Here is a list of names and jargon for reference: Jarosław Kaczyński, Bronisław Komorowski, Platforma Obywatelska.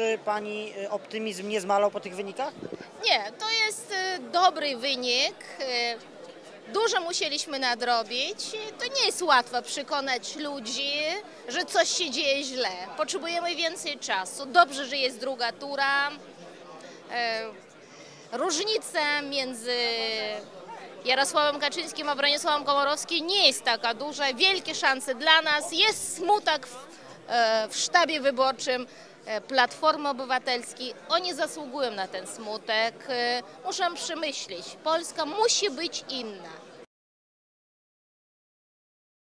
Czy pani optymizm nie zmalał po tych wynikach? Nie, to jest dobry wynik. Dużo musieliśmy nadrobić. To nie jest łatwo przekonać ludzi, że coś się dzieje źle. Potrzebujemy więcej czasu. Dobrze, że jest druga tura. Różnica między Jarosławem Kaczyńskim a Bronisławem Komorowskim nie jest taka duża. Wielkie szanse dla nas. Jest smutek w sztabie wyborczym Platformy Obywatelskiej. Oni zasługują na ten smutek. Muszą przemyśleć. Polska musi być inna.